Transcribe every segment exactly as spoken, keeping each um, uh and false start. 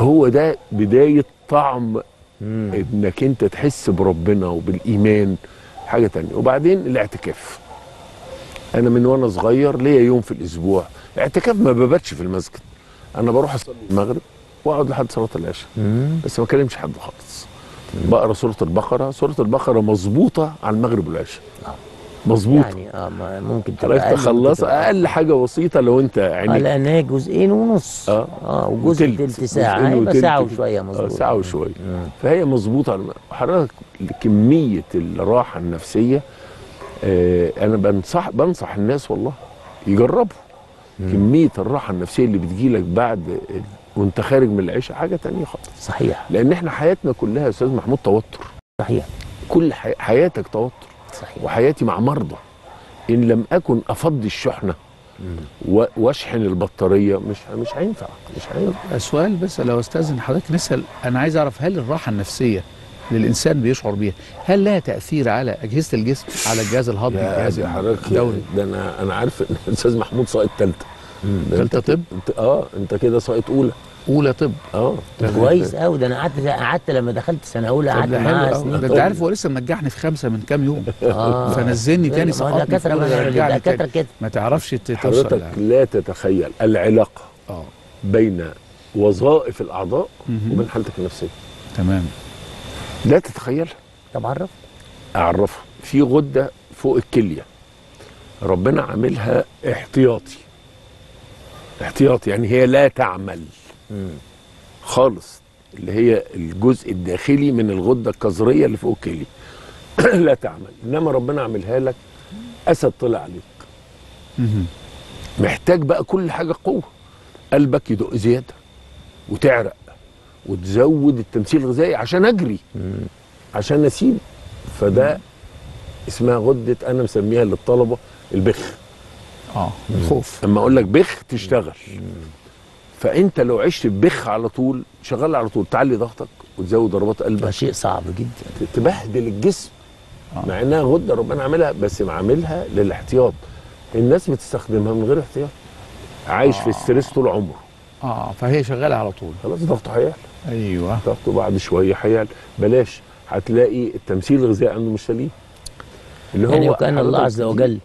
هو ده بداية طعم مم. انك انت تحس بربنا وبالايمان. حاجة تانية. وبعدين الاعتكاف. انا من وانا صغير ليا يوم في الاسبوع اعتكاف، ما بباتش في المسجد، انا بروح اصلي المغرب واقعد لحد صلاة العشاء، بس ما بكلمش حد خالص. بقرا سورة البقرة، سورة البقرة مظبوطة على المغرب والعشاء. مظبوط يعني اه ممكن تبقى تخلص اقل حاجه بسيطه لو انت عينيك اه لان هي جزئين ونص اه اه وجزء تلت ساعه، يبقى ساعه وشويه. مظبوط، ساعه وشويه. فهي مظبوطه. حضرتك كميه الراحه النفسيه آه انا بنصح بنصح الناس والله يجربوا كميه الراحه النفسيه اللي بتجيلك بعد وانت خارج من العشاء. حاجه ثانيه خالص. صحيح، لان احنا حياتنا كلها يا استاذ محمود توتر. صحيح، كل حي... حياتك توتر. صحيح. وحياتي مع مرضى، ان لم اكن افضي الشحنه واشحن البطاريه مش مش هينفع مش هينفع. سؤال بس لو استاذن حضرتك نسال، انا عايز اعرف هل الراحه النفسيه اللي الانسان بيشعر بيها هل لها تاثير على اجهزه الجسم، على الجهاز الهضمي، الجهاز الدوري؟ ده انا انا عارف ان الاستاذ محمود ساقط ثالثه ثالثه طب. اه انت كده ساقط اولى اولى طب. اه كويس قوي. ده انا قعدت قعدت لما دخلت سنه اولى قعدت معاه سنين. انت عارف هو لسه منجحني في خمسه من كام يوم اه فنزلني تاني سقطني في كده. ما تعرفش توصل. حضرتك لا تتخيل العلاقه اه بين وظائف الاعضاء وبين حالتك النفسيه. تمام، لا تتخيلها. طب عرف اعرفها. في غده فوق الكليه ربنا عاملها احتياطي احتياطي يعني هي لا تعمل مم. خالص، اللي هي الجزء الداخلي من الغده الكظريه اللي فوق الكلي لا تعمل. انما ربنا عاملها لك اسد طلع عليك مم. محتاج بقى كل حاجه قوه. قلبك يدق زياده وتعرق وتزود التمثيل الغذائي عشان اجري مم. عشان اسيب. فده مم. اسمها غده، انا مسميها للطلبه البخ. اه الخوف. اما اقول لك بخ تشتغل مم. فانت لو عشت ببخ على طول شغال على طول تعلي ضغطك وتزود ضربات قلبك. ده شيء صعب جدا، تبهدل الجسم آه. مع انها غده ربنا عاملها، بس عاملها للاحتياط. الناس بتستخدمها من غير احتياط، عايش آه. في الستريس طول عمره اه فهي شغاله على طول. خلاص ضغطه هيعلى. ايوه ضغطه بعد شويه هيعلى. بلاش، هتلاقي التمثيل الغذائي عنده مش سليم، اللي هو يعني وكأن الله عز وجل.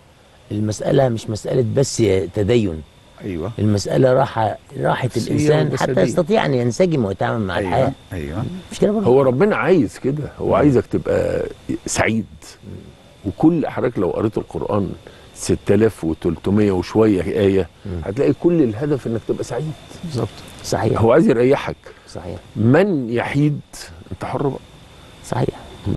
المساله مش مساله بس تدين. ايوه المساله راحه راحه الانسان حتى يستطيع ان ينسجم ويتعامل مع أيوة. الحياه. ايوه مش كده برضه؟ هو ربنا عايز كده، هو عايزك تبقى سعيد. وكل حضرتك لو قريت القران ستة آلاف وثلاثمية وشويه ايه هتلاقي كل الهدف انك تبقى سعيد. بالظبط. صحيح، هو عايز يريحك. صحيح. من يحيد انت حر بقى. صحيح.